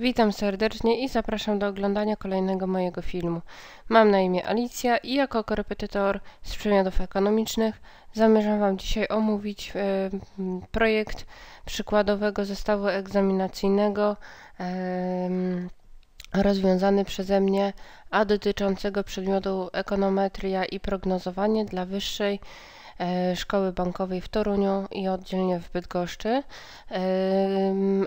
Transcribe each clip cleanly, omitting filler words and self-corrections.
Witam serdecznie i zapraszam do oglądania kolejnego mojego filmu. Mam na imię Alicja i jako korepetytor z przedmiotów ekonomicznych zamierzam Wam dzisiaj omówić projekt przykładowego zestawu egzaminacyjnego rozwiązany przeze mnie, a dotyczącego przedmiotu ekonometria i prognozowanie dla wyższej Szkoły Bankowej w Toruniu i oddzielnie w Bydgoszczy.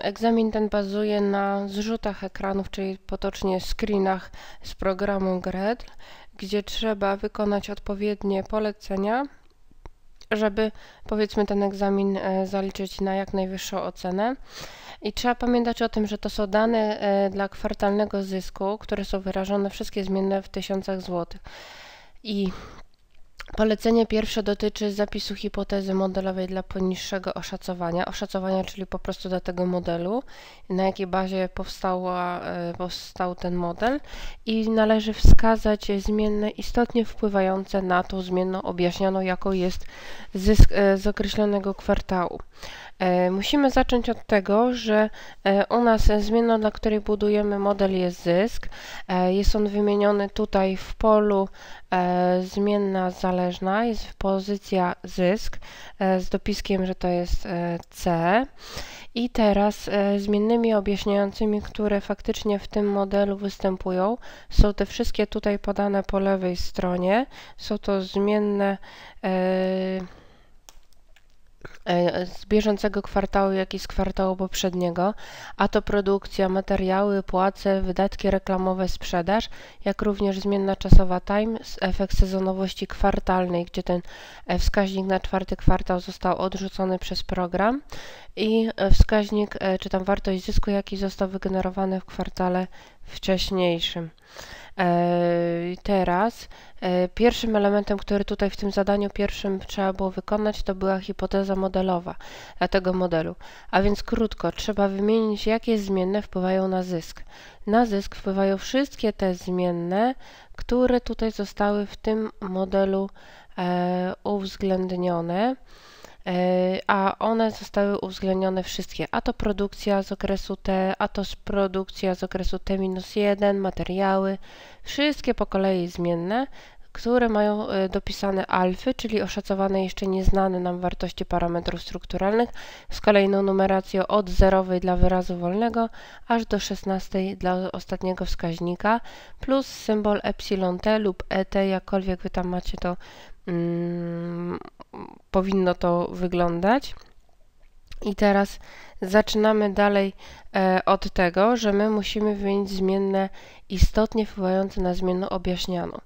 Egzamin ten bazuje na zrzutach ekranów, czyli potocznie screenach z programu GRED, gdzie trzeba wykonać odpowiednie polecenia, żeby powiedzmy ten egzamin zaliczyć na jak najwyższą ocenę. I trzeba pamiętać o tym, że to są dane dla kwartalnego zysku, które są wyrażone wszystkie zmienne w tysiącach złotych. I polecenie pierwsze dotyczy zapisu hipotezy modelowej dla poniższego oszacowania, czyli po prostu do tego modelu, na jakiej bazie powstał ten model, i należy wskazać zmienne istotnie wpływające na tą zmienną objaśnioną, jaką jest zysk z określonego kwartału. Musimy zacząć od tego, że u nas zmienną, dla której budujemy model, jest zysk. Jest on wymieniony tutaj w polu zmienna zależna, jest pozycja zysk z dopiskiem, że to jest C. I teraz zmiennymi objaśniającymi, które faktycznie w tym modelu występują, są te wszystkie tutaj podane po lewej stronie. Są to zmienne z bieżącego kwartału, jak i z kwartału poprzedniego, a to produkcja, materiały, płace, wydatki reklamowe, sprzedaż, jak również zmienna czasowa time, efekt sezonowości kwartalnej, gdzie ten wskaźnik na czwarty kwartał został odrzucony przez program, i wskaźnik, czy tam wartość zysku, jaki został wygenerowany w kwartale wcześniejszym. Teraz pierwszym elementem, który tutaj w tym zadaniu pierwszym trzeba było wykonać, to była hipoteza modelowa dla tego modelu. A więc krótko, trzeba wymienić, jakie zmienne wpływają na zysk. Na zysk wpływają wszystkie te zmienne, które tutaj zostały w tym modelu uwzględnione. A one zostały uwzględnione wszystkie, a to produkcja z okresu T, a to produkcja z okresu T-1, materiały, wszystkie po kolei zmienne, które mają dopisane alfy, czyli oszacowane jeszcze nieznane nam wartości parametrów strukturalnych, z kolejną numeracją od zerowej dla wyrazu wolnego aż do 16 dla ostatniego wskaźnika, plus symbol epsilon t lub et, jakkolwiek wy tam macie to, powinno to wyglądać. I teraz zaczynamy dalej od tego, że my musimy wymienić zmienne istotnie wpływające na zmienną objaśnianą.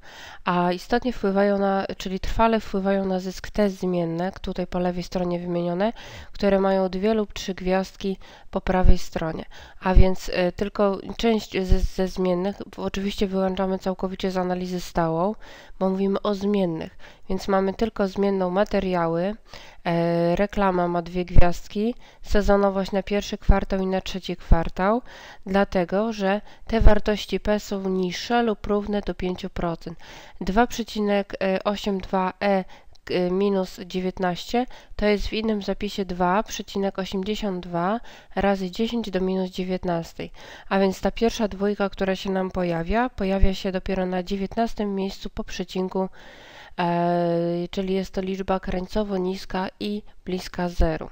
A istotnie wpływają na, czyli trwale wpływają na zysk te zmienne, tutaj po lewej stronie wymienione, które mają 2 lub 3 gwiazdki po prawej stronie. A więc tylko część ze zmiennych, oczywiście wyłączamy całkowicie z analizy stałą, bo mówimy o zmiennych. Więc mamy tylko zmienną materiały, reklama ma 2 gwiazdki, sezonowość na pierwszy kwartał i na trzeci kwartał, dlatego że te wartości P są niższe lub równe do 5%. 2,82E minus 19 to jest w innym zapisie 2,82 razy 10 do minus 19. A więc ta pierwsza dwójka, która się nam pojawia się dopiero na 19 miejscu po przecinku, czyli jest to liczba krańcowo niska i bliska 0.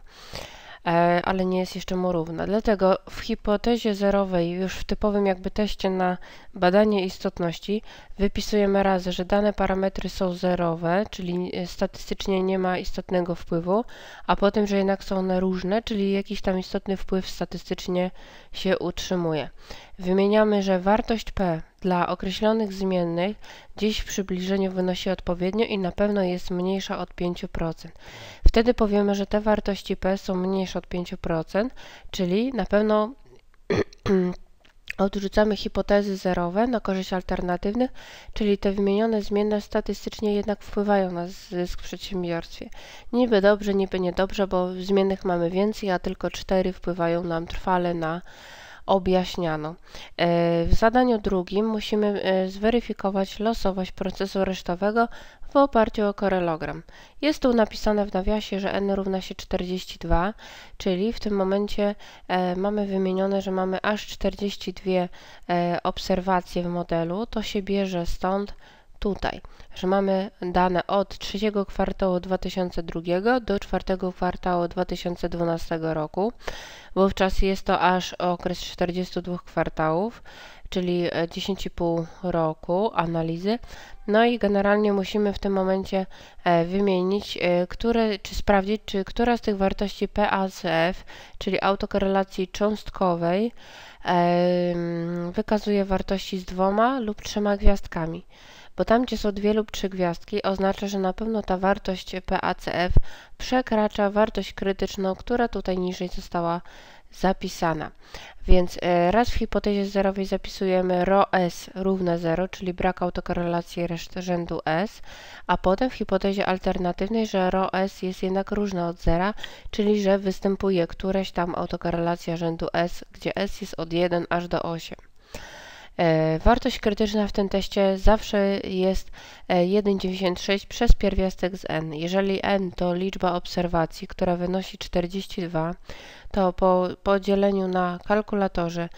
Ale nie jest jeszcze mu równa. Dlatego w hipotezie zerowej, już w typowym jakby teście na badanie istotności, wypisujemy raz, że dane parametry są zerowe, czyli statystycznie nie ma istotnego wpływu, a potem, że jednak są one różne, czyli jakiś tam istotny wpływ statystycznie się utrzymuje. Wymieniamy, że wartość P dla określonych zmiennych dziś w przybliżeniu wynosi odpowiednio i na pewno jest mniejsza od 5%. Wtedy powiemy, że te wartości P są mniejsze od 5%, czyli na pewno odrzucamy hipotezy zerowe na korzyść alternatywnych, czyli te wymienione zmienne statystycznie jednak wpływają na zysk w przedsiębiorstwie. Niby dobrze, niby niedobrze, bo zmiennych mamy więcej, a tylko 4 wpływają nam trwale na objaśniano. W zadaniu drugim musimy zweryfikować losowość procesu resztowego w oparciu o korelogram. Jest tu napisane w nawiasie, że n równa się 42, czyli w tym momencie mamy wymienione, że mamy aż 42 obserwacje w modelu. To się bierze stąd tutaj, że mamy dane od trzeciego kwartału 2002 do czwartego kwartału 2012 roku. Wówczas jest to aż okres 42 kwartałów, czyli 10,5 roku analizy. No i generalnie musimy w tym momencie wymienić, sprawdzić, czy która z tych wartości PACF, czyli autokorelacji cząstkowej, wykazuje wartości z 2 lub 3 gwiazdkami. Bo tam, gdzie są 2 lub 3 gwiazdki, oznacza, że na pewno ta wartość PACF przekracza wartość krytyczną, która tutaj niżej została zapisana. Więc raz w hipotezie zerowej zapisujemy ρ S równe 0, czyli brak autokorelacji rzędu S, a potem w hipotezie alternatywnej, że ρ S jest jednak różne od 0, czyli że występuje któraś tam autokorelacja rzędu S, gdzie S jest od 1 aż do 8. Wartość krytyczna w tym teście zawsze jest 1,96 przez pierwiastek z n. Jeżeli n to liczba obserwacji, która wynosi 42, to po podzieleniu na kalkulatorze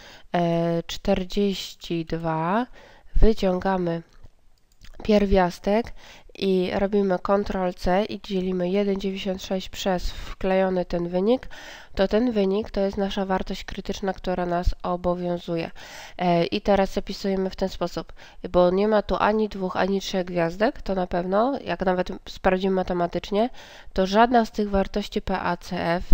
42 wyciągamy pierwiastek i robimy Ctrl+C i dzielimy 1,96 przez wklejony ten wynik, to jest nasza wartość krytyczna, która nas obowiązuje. I teraz zapisujemy w ten sposób, bo nie ma tu ani 2, ani 3 gwiazdek, to na pewno, jak nawet sprawdzimy matematycznie, to żadna z tych wartości PACF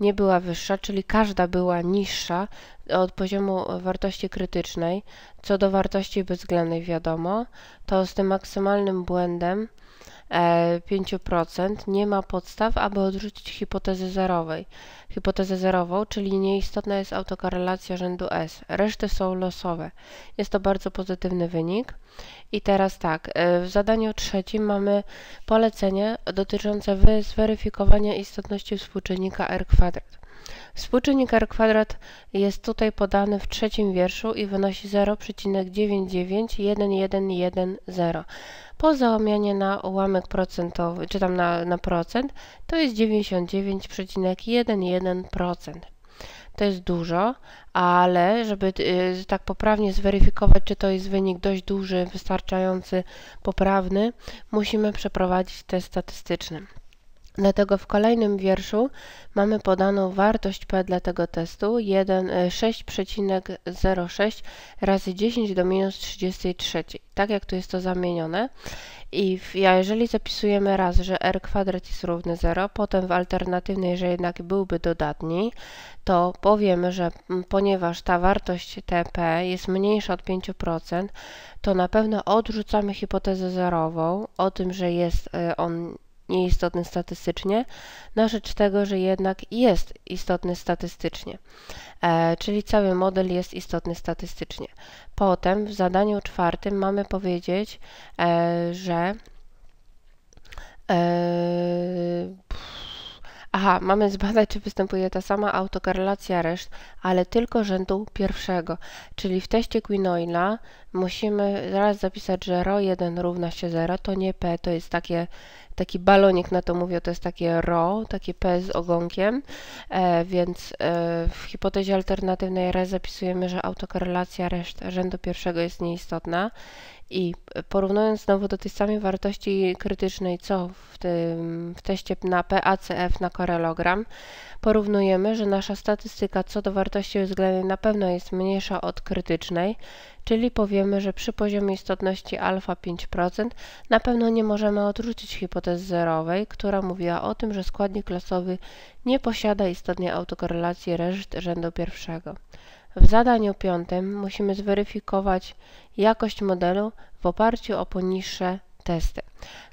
nie była wyższa, czyli każda była niższa od poziomu wartości krytycznej. Co do wartości bezwzględnej wiadomo, to z tym maksymalnym błędem 5% nie ma podstaw, aby odrzucić hipotezę zerową, czyli nieistotna jest autokorelacja rzędu S. Reszty są losowe. Jest to bardzo pozytywny wynik. I teraz tak, w zadaniu trzecim mamy polecenie dotyczące zweryfikowania istotności współczynnika R². Współczynnik R² jest tutaj podany w trzecim wierszu i wynosi 0,991110. Po zamianie na ułamek procentowy, czy tam na procent, to jest 99,11%. To jest dużo, ale żeby tak poprawnie zweryfikować, czy to jest wynik dość duży, wystarczający, poprawny, musimy przeprowadzić test statystyczny. Dlatego w kolejnym wierszu mamy podaną wartość P dla tego testu 6,06 razy 10 do minus 33. Tak jak tu jest to zamienione. I jeżeli zapisujemy raz, że R² jest równy 0, potem w alternatywnej, że jednak byłby dodatni, to powiemy, że ponieważ ta wartość TP jest mniejsza od 5%, to na pewno odrzucamy hipotezę zerową o tym, że jest on nieistotny statystycznie, na rzecz tego, że jednak jest istotny statystycznie, czyli cały model jest istotny statystycznie. Potem w zadaniu czwartym mamy powiedzieć, że mamy zbadać, czy występuje ta sama autokorelacja reszt, ale tylko rzędu pierwszego. Czyli w teście Queen-Oila musimy raz zapisać, że ρ1 równa się 0, to nie P, to jest taki balonik, na to mówię, to jest takie ρ, takie P z ogonkiem, więc w hipotezie alternatywnej raz zapisujemy, że autokorelacja reszt rzędu pierwszego jest nieistotna i porównując znowu do tej samej wartości krytycznej, co w teście na PACF na korelogram, porównujemy, że nasza statystyka co do wartości względnej na pewno jest mniejsza od krytycznej, czyli powiemy, że przy poziomie istotności alfa 5% na pewno nie możemy odrzucić hipotezy zerowej, która mówiła o tym, że składnik losowy nie posiada istotnej autokorelacji reszt rzędu pierwszego. W zadaniu piątym musimy zweryfikować jakość modelu w oparciu o poniższe testy.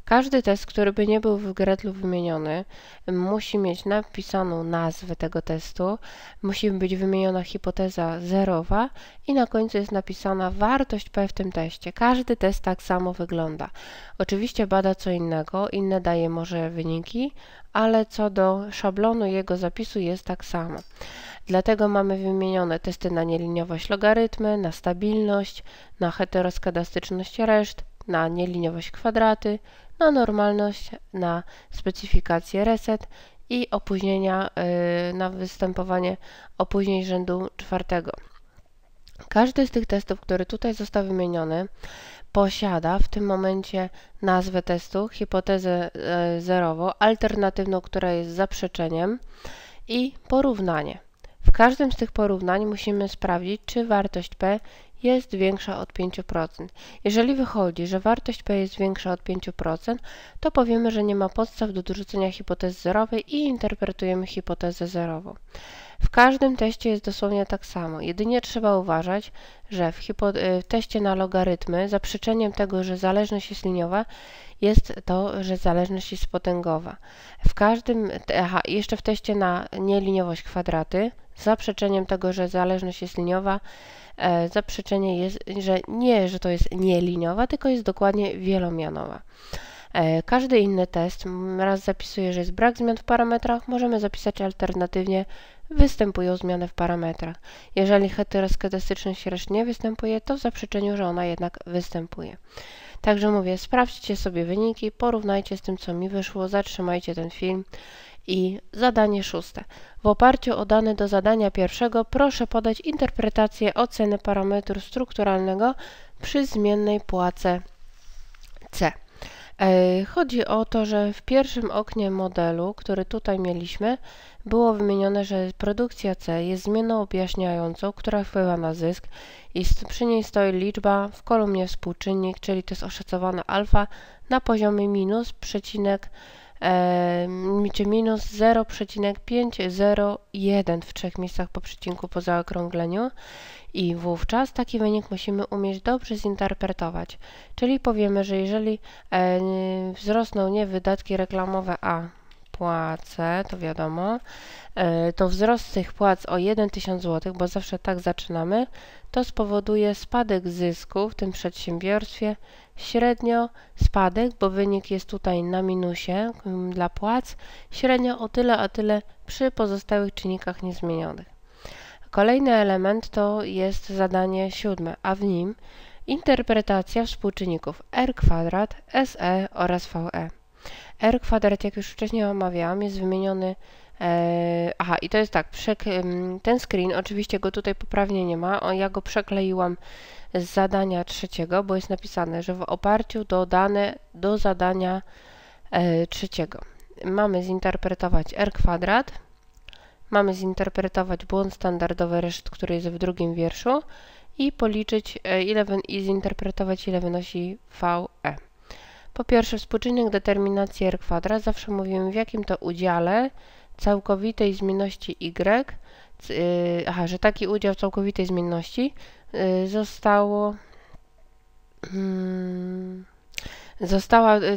Każdy test, który by nie był w GRED lub wymieniony, musi mieć napisaną nazwę tego testu, musi być wymieniona hipoteza zerowa i na końcu jest napisana wartość P w tym teście. Każdy test tak samo wygląda. Oczywiście bada co innego, inne daje może wyniki, ale co do szablonu jego zapisu jest tak samo. Dlatego mamy wymienione testy na nieliniowość logarytmy, na stabilność, na heteroskadastyczność reszt, na nieliniowość kwadraty, na normalność, na specyfikację reset i opóźnienia, na występowanie opóźnień rzędu czwartego. Każdy z tych testów, który tutaj został wymieniony, posiada w tym momencie nazwę testu, hipotezę zerową, alternatywną, która jest zaprzeczeniem i porównanie. W każdym z tych porównań musimy sprawdzić, czy wartość P jest większa od 5%. Jeżeli wychodzi, że wartość P jest większa od 5%, to powiemy, że nie ma podstaw do dorzucenia hipotezy zerowej i interpretujemy hipotezę zerową. W każdym teście jest dosłownie tak samo, jedynie trzeba uważać, że w teście na logarytmy zaprzeczeniem tego, że zależność jest liniowa, jest to, że zależność jest potęgowa. Jeszcze w teście na nieliniowość kwadraty zaprzeczeniem tego, że zależność jest liniowa, zaprzeczenie jest, że to jest nieliniowa, tylko jest dokładnie wielomianowa. Każdy inny test, raz zapisuje, że jest brak zmian w parametrach, możemy zapisać alternatywnie, występują zmiany w parametrach. Jeżeli heteroskadastyczność reszt nie występuje, to w zaprzeczeniu, że ona jednak występuje. Także mówię, sprawdźcie sobie wyniki, porównajcie z tym, co mi wyszło, zatrzymajcie ten film. I zadanie 6. W oparciu o dane do zadania 1 proszę podać interpretację oceny parametru strukturalnego przy zmiennej płace C. Chodzi o to, że w pierwszym oknie modelu, który tutaj mieliśmy, było wymienione, że produkcja C jest zmienną objaśniającą, która wpływa na zysk i przy niej stoi liczba, w kolumnie współczynnik, czyli to jest oszacowane alfa na poziomie minus 0,501 w 3 miejscach po przecinku po zaokrągleniu i wówczas taki wynik musimy umieć dobrze zinterpretować. Czyli powiemy, że jeżeli wzrosną nie wydatki reklamowe, a płace, to wiadomo, to wzrost tych płac o 1000 zł, bo zawsze tak zaczynamy, to spowoduje spadek zysku w tym przedsiębiorstwie, średnio spadek, bo wynik jest tutaj na minusie dla płac, średnio o tyle, a tyle przy pozostałych czynnikach niezmienionych. Kolejny element to jest zadanie 7, a w nim interpretacja współczynników r2, SE oraz VE. R2, jak już wcześniej omawiałam, jest wymieniony... I to jest tak, ten screen, oczywiście go tutaj poprawnie nie ma, ja go przekleiłam z zadania 3, bo jest napisane, że w oparciu o dane do zadania 3. Mamy zinterpretować R2, mamy zinterpretować błąd standardowy reszt, który jest w drugim wierszu i policzyć i zinterpretować, ile wynosi VE. Po pierwsze, współczynnik determinacji r2 zawsze mówimy, w jakim to udziale całkowitej zmienności y, że taki udział całkowitej zmienności została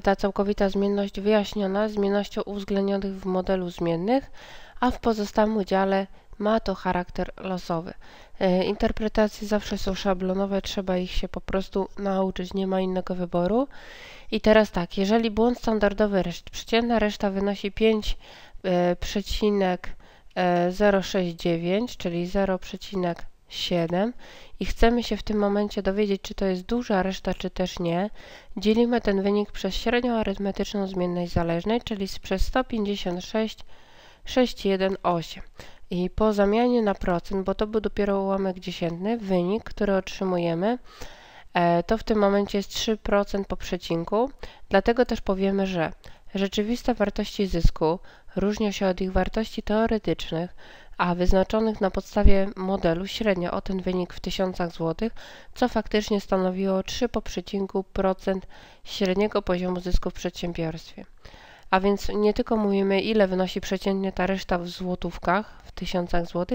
ta całkowita zmienność wyjaśniona zmiennością uwzględnionych w modelu zmiennych, a w pozostałym udziale ma to charakter losowy. Interpretacje zawsze są szablonowe, trzeba ich się po prostu nauczyć, nie ma innego wyboru. I teraz tak, jeżeli błąd standardowy reszt, przeciętna reszta wynosi 5,069, czyli 0,7 i chcemy się w tym momencie dowiedzieć, czy to jest duża reszta, czy też nie, dzielimy ten wynik przez średnią arytmetyczną zmiennej zależnej, czyli przez 156,618. I po zamianie na procent, bo to był dopiero ułamek dziesiętny, wynik, który otrzymujemy, to w tym momencie jest 3% po przecinku, dlatego też powiemy, że rzeczywiste wartości zysku różnią się od ich wartości teoretycznych, a wyznaczonych na podstawie modelu średnio o ten wynik w 1000 zł, co faktycznie stanowiło 3 po przecinku procent średniego poziomu zysku w przedsiębiorstwie. A więc nie tylko mówimy, ile wynosi przeciętnie ta reszta w złotówkach, w 1000 zł,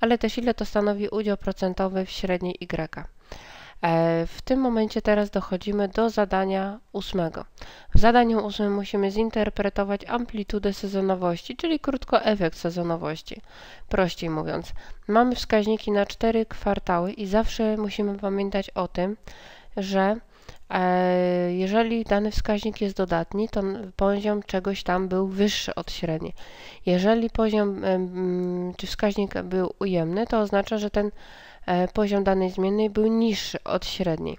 ale też ile to stanowi udział procentowy w średniej Y. W tym momencie teraz dochodzimy do zadania 8. W zadaniu 8 musimy zinterpretować amplitudę sezonowości, czyli krótko efekt sezonowości. Prościej mówiąc, mamy wskaźniki na 4 kwartały i zawsze musimy pamiętać o tym, że jeżeli dany wskaźnik jest dodatni, to poziom czegoś tam był wyższy od średniej. Jeżeli poziom czy wskaźnik był ujemny, to oznacza, że ten poziom danej zmiennej był niższy od średniej.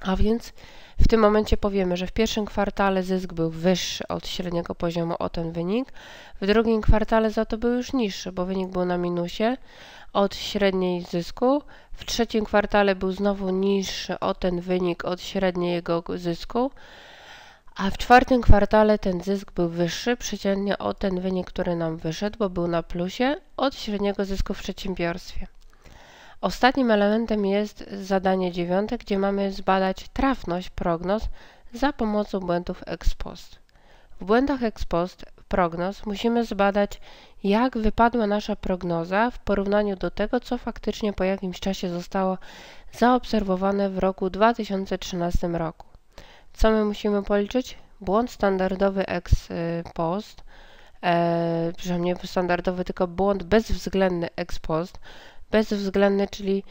A więc w tym momencie powiemy, że w pierwszym kwartale zysk był wyższy od średniego poziomu o ten wynik, w drugim kwartale za to był już niższy, bo wynik był na minusie od średniej zysku, w trzecim kwartale był znowu niższy o ten wynik od średniego zysku, a w czwartym kwartale ten zysk był wyższy przeciętnie o ten wynik, który nam wyszedł, bo był na plusie od średniego zysku w przedsiębiorstwie. Ostatnim elementem jest zadanie 9, gdzie mamy zbadać trafność prognoz za pomocą błędów EXPOST. W błędach EXPOST prognoz musimy zbadać, jak wypadła nasza prognoza w porównaniu do tego, co faktycznie po jakimś czasie zostało zaobserwowane w roku 2013 roku. Co my musimy policzyć? Błąd standardowy EXPOST, przynajmniej standardowy, tylko błąd bezwzględny EXPOST. Bezwzględny, czyli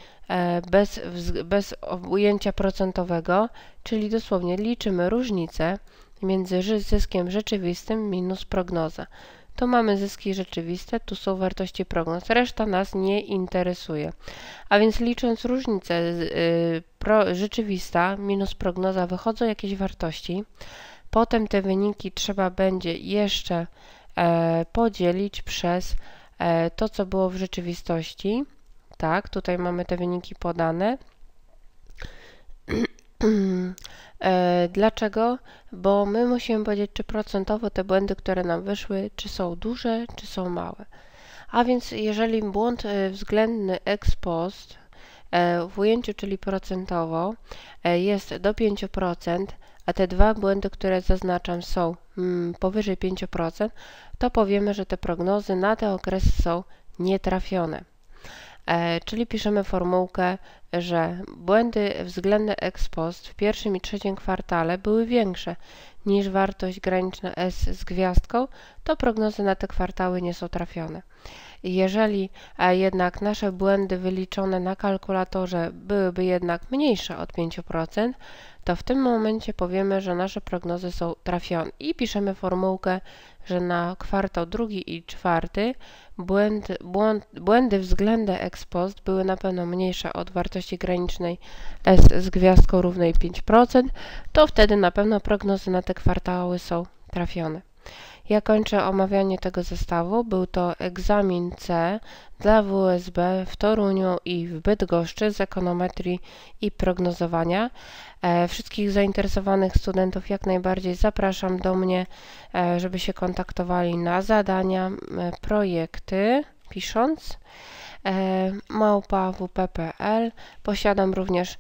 bez ujęcia procentowego, czyli dosłownie liczymy różnicę między zyskiem rzeczywistym minus prognoza. Tu mamy zyski rzeczywiste, tu są wartości prognoz, reszta nas nie interesuje. A więc licząc różnicę rzeczywista minus prognoza wychodzą jakieś wartości, potem te wyniki trzeba będzie jeszcze podzielić przez to, co było w rzeczywistości. Tak, tutaj mamy te wyniki podane. Dlaczego? Bo my musimy powiedzieć, czy procentowo te błędy, które nam wyszły, czy są duże, czy są małe. A więc jeżeli błąd względny EXPOST w ujęciu, czyli procentowo, jest do 5%, a te dwa błędy, które zaznaczam, są powyżej 5%, to powiemy, że te prognozy na te okresy są nietrafione. Czyli piszemy formułkę, że błędy względne EXPOST w pierwszym i trzecim kwartale były większe niż wartość graniczna S z gwiazdką, to prognozy na te kwartały nie są trafione. Jeżeli jednak nasze błędy wyliczone na kalkulatorze byłyby jednak mniejsze od 5%, to w tym momencie powiemy, że nasze prognozy są trafione i piszemy formułkę, że na kwartał drugi i czwarty błędy względne EXPOST były na pewno mniejsze od wartości granicznej S z gwiazdką równej 5%, to wtedy na pewno prognozy na te kwartały są trafione. Ja kończę omawianie tego zestawu. Był to egzamin C dla WSB w Toruniu i w Bydgoszczy z ekonometrii i prognozowania. Wszystkich zainteresowanych studentów jak najbardziej zapraszam do mnie, żeby się kontaktowali na zadania, projekty, pisząc @wp.pl. Posiadam również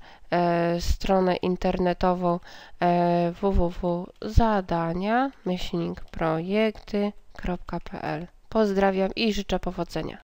stronę internetową www.zadania-projekty.pl. Pozdrawiam i życzę powodzenia.